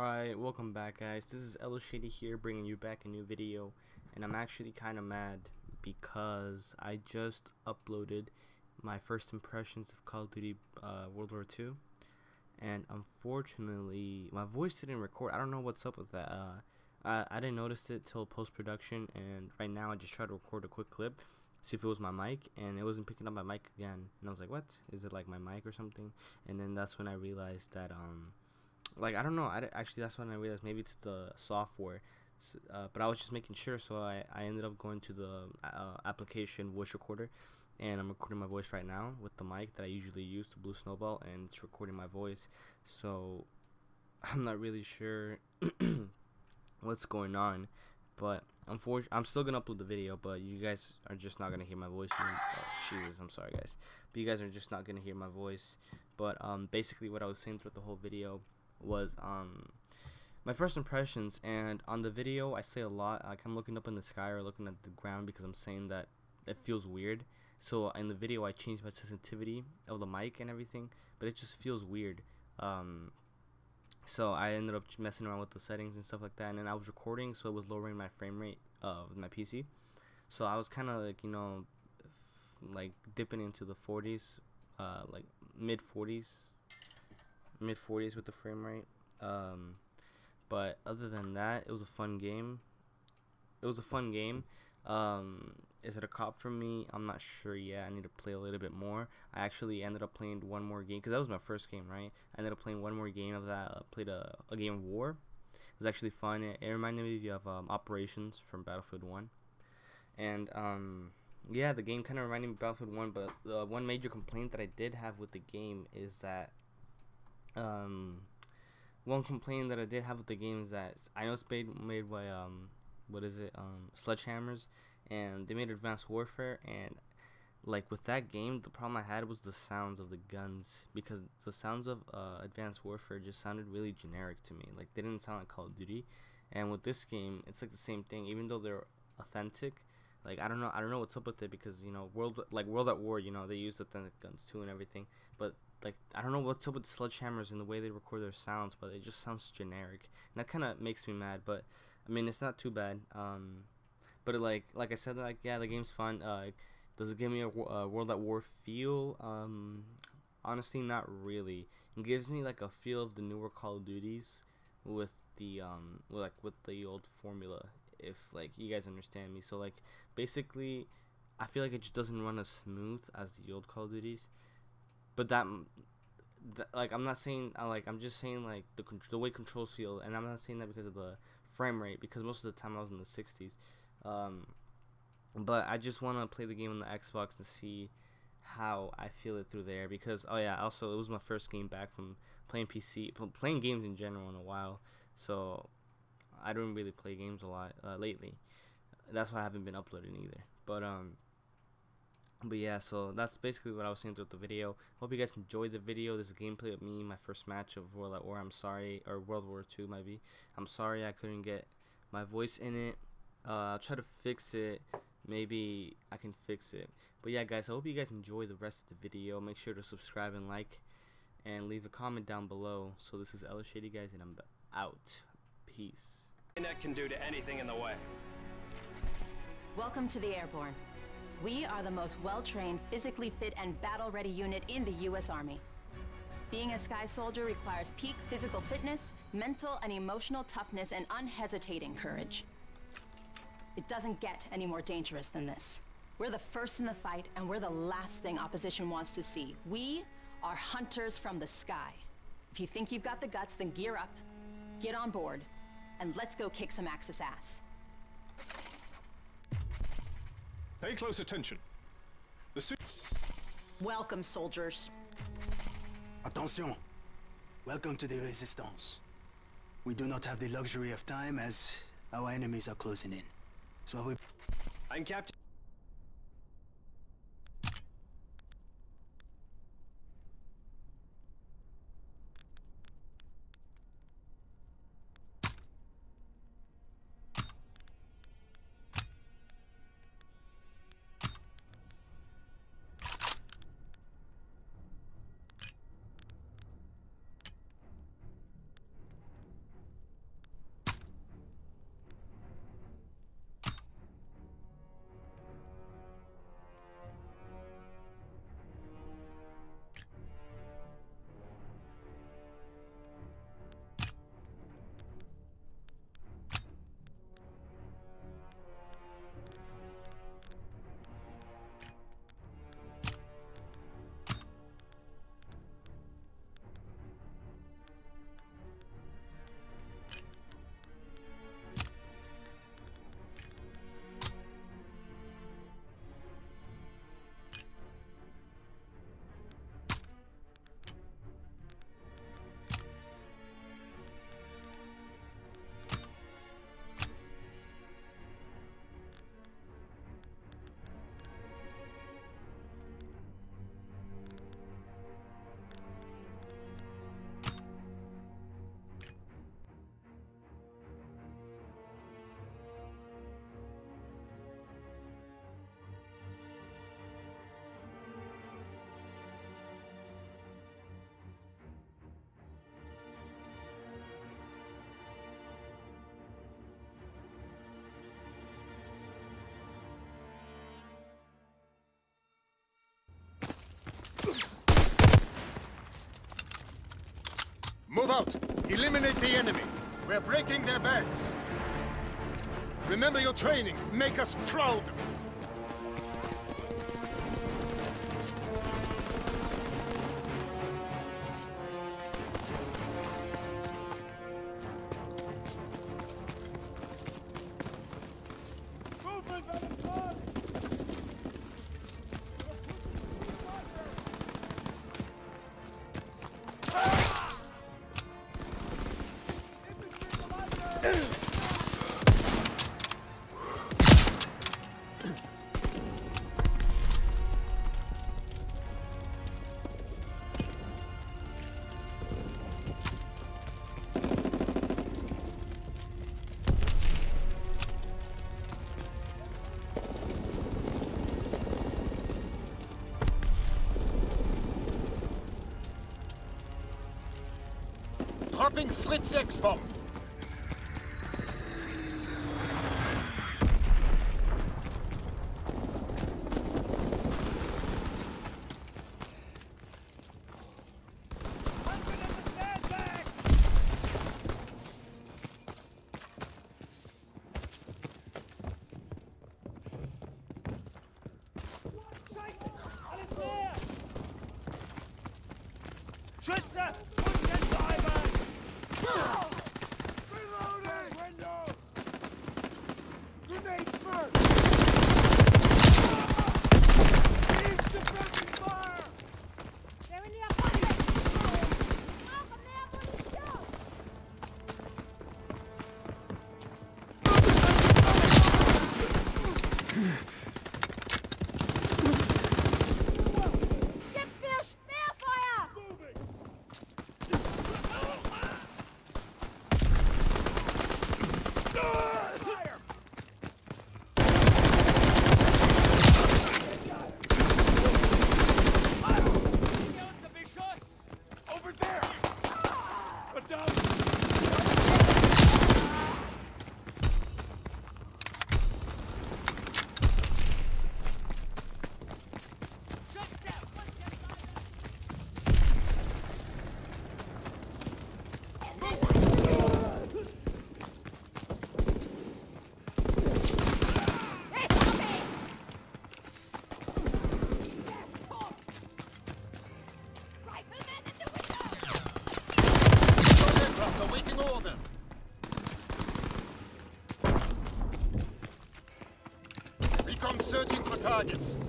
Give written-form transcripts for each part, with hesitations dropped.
Alright, welcome back guys, this is LS Shady here bringing you back a new video, and I'm actually kinda mad because I just uploaded my first impressions of Call of Duty World War II, and unfortunately my voice didn't record. I don't know what's up with that. I didn't notice it till post-production, and right now I just tried to record a quick clip, see if it was my mic, and it wasn't picking up my mic again, and I was like, what? Is it like my mic or something? And then that's when I realized that like, I don't know, actually that's when I realized maybe it's the software, but I was just making sure, so I ended up going to the application voice recorder, and I'm recording my voice right now with the mic that I usually use, the Blue Snowball, and it's recording my voice, so I'm not really sure what's going on, but unfortunately, I'm still gonna upload the video, but you guys are just not gonna hear my voice. Oh, Jesus, I'm sorry guys, but you guys are just not gonna hear my voice, but basically what I was saying throughout the whole video was my first impressions. And on the video I say a lot, like I'm looking up in the sky or looking at the ground, because I'm saying that it feels weird. So in the video I changed my sensitivity of the mic and everything, but it just feels weird. So I ended up messing around with the settings and stuff like that, and then I was recording, so it was lowering my frame rate with my PC, so I was kind of like, you know, like dipping into the 40s, like mid 40s with the frame rate. But other than that, it was a fun game. Is it a cop for me? I'm not sure yet. I need to play a little bit more. I actually ended up playing one more game, because that was my first game, right? I ended up playing one more game of that. I played a game of war. It was actually fun. It reminded me of Operations from Battlefield 1. And yeah, the game kind of reminded me of Battlefield 1, but the one major complaint that I did have with the game is that one complaint that I did have with the game is that I know it's made by Sledgehammers, and they made Advanced Warfare, and like with that game the problem I had was the sounds of the guns, because the sounds of Advanced Warfare just sounded really generic to me, like they didn't sound like Call of Duty. And with this game it's like the same thing, even though they're authentic. Like I don't know what's up with it, because you know, World at War, you know, they used authentic guns too and everything, but like I don't know what's up with Sledgehammers and the way they record their sounds, but it just sounds generic, and that kind of makes me mad. But I mean, it's not too bad. But like I said, like yeah, the game's fun. Does it give me a World at War feel? Honestly, not really. It gives me like a feel of the newer Call of Duties with the with the old formula, if like you guys understand me. So like basically, I feel like it just doesn't run as smooth as the old Call of Duties. But that like I'm not saying like, I'm just saying like the way controls feel, and I'm not saying that because of the frame rate, because most of the time I was in the 60s. But I just want to play the game on the Xbox and see how I feel it through there, because oh yeah, also it was my first game back from playing PC, playing games in general in a while, so I don't really play games a lot lately. That's why I haven't been uploading either. But yeah, so that's basically what I was saying throughout the video. Hope you guys enjoyed the video. This is gameplay of me, my first match of World at War. I'm sorry, or World War II maybe. I'm sorry I couldn't get my voice in it. I'll try to fix it. Maybe I can fix it. But yeah, guys, I hope you guys enjoy the rest of the video. Make sure to subscribe and like, and leave a comment down below. So this is LS Shady, guys, and I'm out. Peace. Internet can do to anything in the way. Welcome to the airborne. We are the most well-trained, physically fit, and battle-ready unit in the U.S. Army. Being a sky soldier requires peak physical fitness, mental and emotional toughness, and unhesitating courage. It doesn't get any more dangerous than this. We're the first in the fight, and we're the last thing opposition wants to see. We are hunters from the sky. If you think you've got the guts, then gear up, get on board, and let's go kick some Axis ass. Pay close attention. Welcome, soldiers. Attention. Welcome to the Resistance. We do not have the luxury of time, as our enemies are closing in. So we... I'm Captain... out. Eliminate the enemy. We're breaking their backs. Remember your training. Make us proud. Dropping Fritz X bomb. Searching for targets.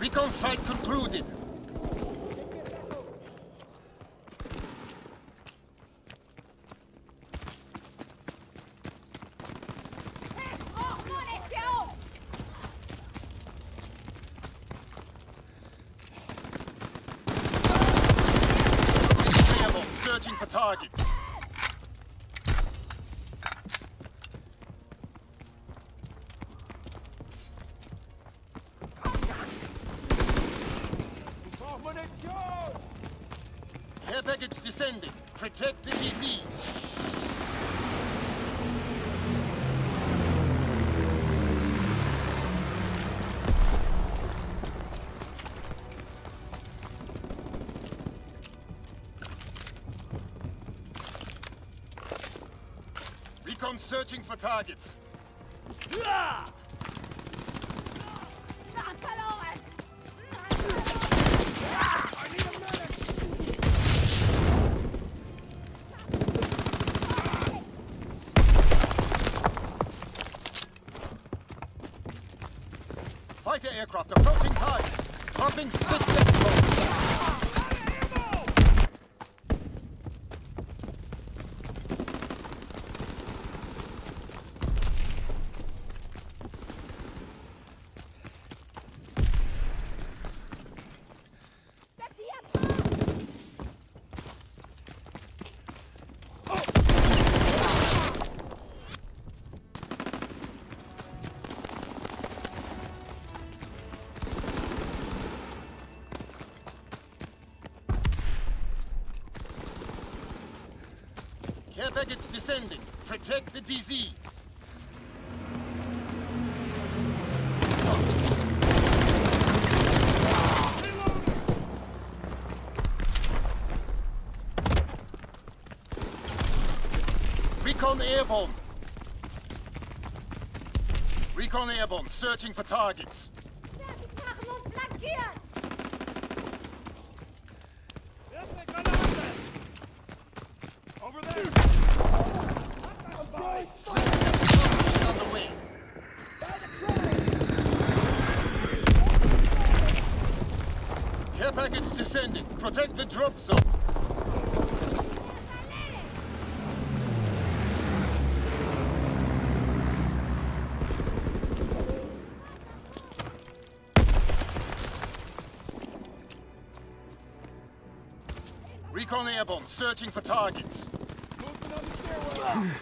Recon fight concluded. Searching for targets. Package descending. Protect the disease. Recon searching for targets. Fighter aircraft approaching target. Dropping care package descending. Protect the DZ. Recon airborne. Recon airborne, searching for targets. Over there! Sledgehammers on the wing. Care package descending. Protect the drop zone. Recon airborne, searching for targets. Moving on the stairway.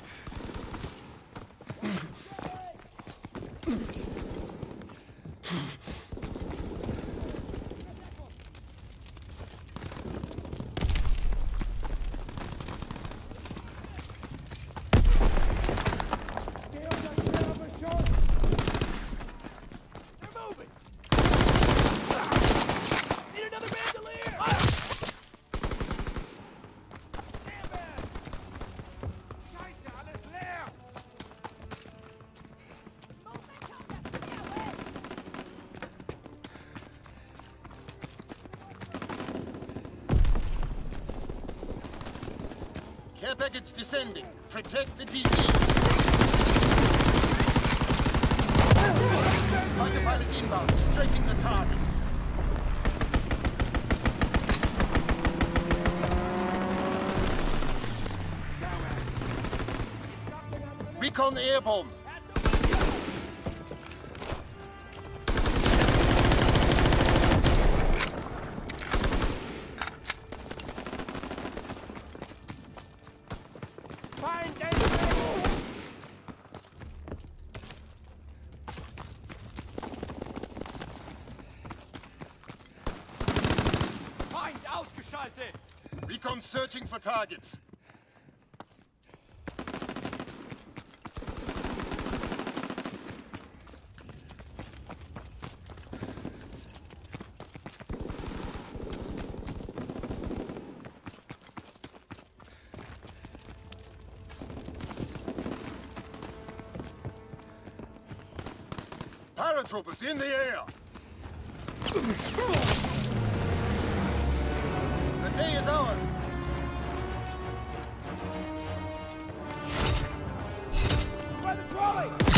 Air package descending. Protect the DZ. Fighter pilot inbound, strafing the target. Recon airborne. Recon searching for targets. Paratroopers in the air. The day is ours! By the trolley!